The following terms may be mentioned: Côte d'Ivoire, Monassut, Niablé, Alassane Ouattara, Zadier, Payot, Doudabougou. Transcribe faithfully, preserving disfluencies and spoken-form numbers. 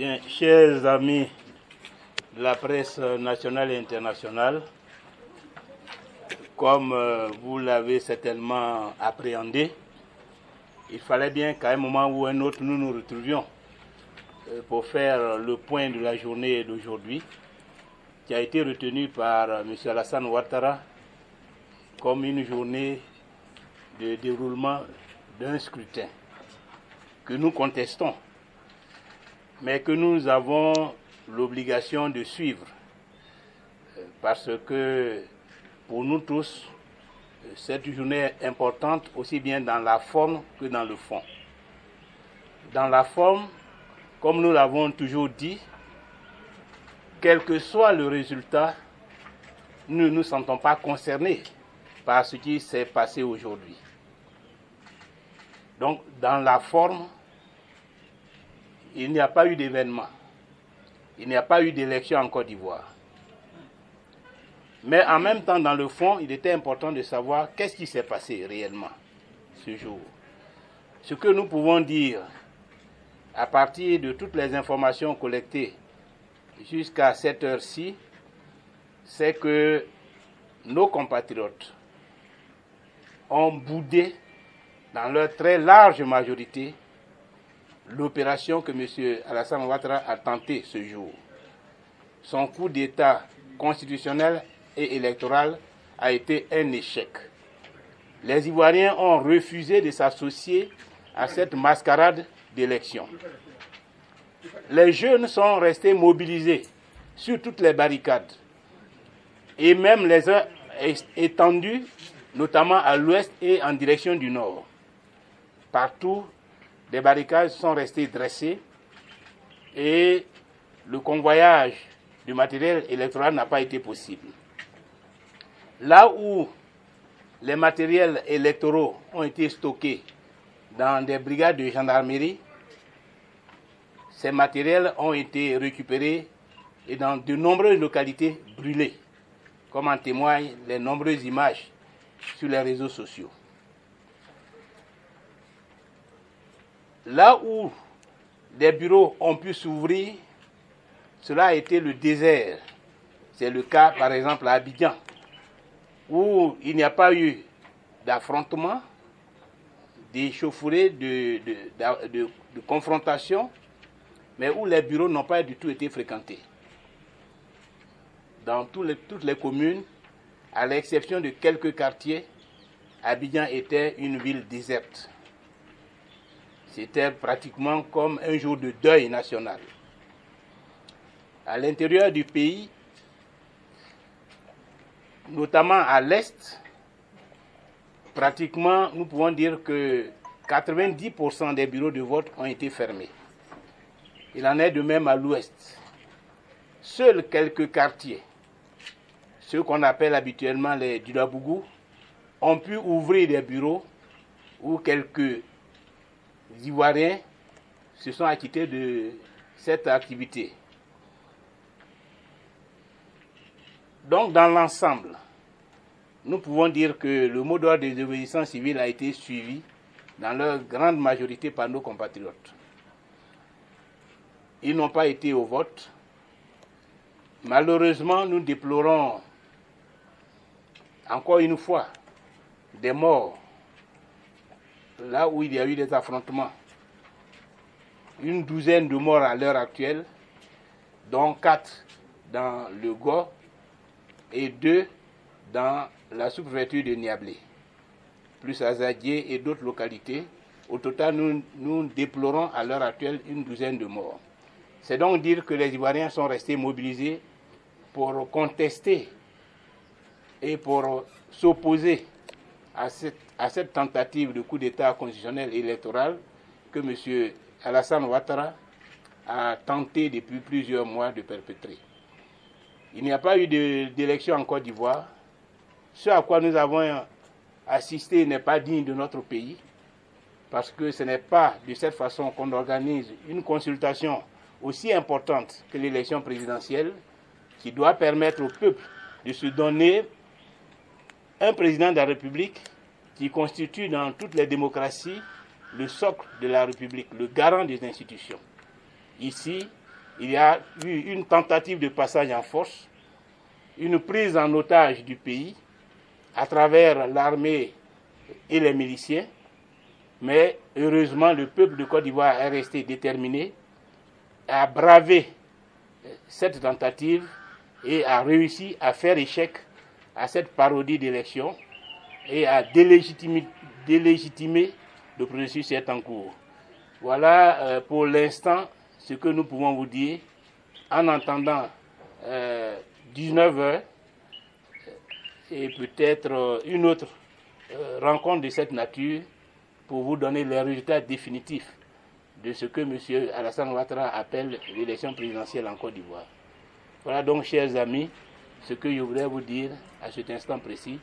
Bien, chers amis de la presse nationale et internationale, comme vous l'avez certainement appréhendé, il fallait bien qu'à un moment ou un autre, nous nous retrouvions pour faire le point de la journée d'aujourd'hui, qui a été retenue par M. Alassane Ouattara comme une journée de déroulement d'un scrutin que nous contestons, mais que nous avons l'obligation de suivre, parce que pour nous tous, cette journée est importante aussi bien dans la forme que dans le fond. Dans la forme, comme nous l'avons toujours dit, quel que soit le résultat, nous ne nous sentons pas concernés par ce qui s'est passé aujourd'hui. Donc, dans la forme, il n'y a pas eu d'événement. Il n'y a pas eu d'élection en Côte d'Ivoire. Mais en même temps, dans le fond, il était important de savoir qu'est-ce qui s'est passé réellement ce jour. Ce que nous pouvons dire, à partir de toutes les informations collectées jusqu'à cette heure-ci, c'est que nos compatriotes ont boudé, dans leur très large majorité, l'opération que M. Alassane Ouattara a tentée ce jour. Son coup d'État constitutionnel et électoral a été un échec. Les Ivoiriens ont refusé de s'associer à cette mascarade d'élection. Les jeunes sont restés mobilisés sur toutes les barricades, et même les uns étendus, notamment à l'ouest et en direction du nord. Partout, des barricades sont restées dressées et le convoyage du matériel électoral n'a pas été possible. Là où les matériels électoraux ont été stockés dans des brigades de gendarmerie, ces matériels ont été récupérés et dans de nombreuses localités brûlés, comme en témoignent les nombreuses images sur les réseaux sociaux. Là où des bureaux ont pu s'ouvrir, cela a été le désert. C'est le cas, par exemple, à Abidjan, où il n'y a pas eu d'affrontement, d'échauffourée, de, de, de, de, de confrontation, mais où les bureaux n'ont pas du tout été fréquentés. Dans tout les, toutes les communes, à l'exception de quelques quartiers, Abidjan était une ville déserte. C'était pratiquement comme un jour de deuil national. À l'intérieur du pays, notamment à l'Est, pratiquement, nous pouvons dire que quatre-vingt-dix pour cent des bureaux de vote ont été fermés. Il en est de même à l'Ouest. Seuls quelques quartiers, ceux qu'on appelle habituellement les Doudabougou, ont pu ouvrir des bureaux où quelques les Ivoiriens se sont acquittés de cette activité. Donc, dans l'ensemble, nous pouvons dire que le mot d'ordre des obéissances civiles a été suivi dans leur grande majorité par nos compatriotes. Ils n'ont pas été au vote. Malheureusement, nous déplorons encore une fois des morts. Là où il y a eu des affrontements, une douzaine de morts à l'heure actuelle, dont quatre dans le Gord et deux dans la sous-préfecture de Niablé, plus à Zadier et d'autres localités. Au total, nous, nous déplorons à l'heure actuelle une douzaine de morts. C'est donc dire que les Ivoiriens sont restés mobilisés pour contester et pour s'opposer à cette, à cette tentative de coup d'État constitutionnel et électoral que M. Alassane Ouattara a tenté depuis plusieurs mois de perpétrer. Il n'y a pas eu d'élection en Côte d'Ivoire. Ce à quoi nous avons assisté n'est pas digne de notre pays, parce que ce n'est pas de cette façon qu'on organise une consultation aussi importante que l'élection présidentielle, qui doit permettre au peuple de se donner un président de la République qui constitue dans toutes les démocraties le socle de la République, le garant des institutions. Ici, il y a eu une tentative de passage en force, une prise en otage du pays à travers l'armée et les miliciens. Mais heureusement, le peuple de Côte d'Ivoire est resté déterminé à braver cette tentative et a réussi à faire échec à cette parodie d'élection et à délégitimer, délégitimer le processus qui est en cours. Voilà euh, pour l'instant ce que nous pouvons vous dire en entendant euh, dix-neuf heures et peut-être une autre euh, rencontre de cette nature pour vous donner les résultats définitifs de ce que M. Alassane Ouattara appelle l'élection présidentielle en Côte d'Ivoire. Voilà donc, chers amis, ce que je voulais vous dire à cet instant précis.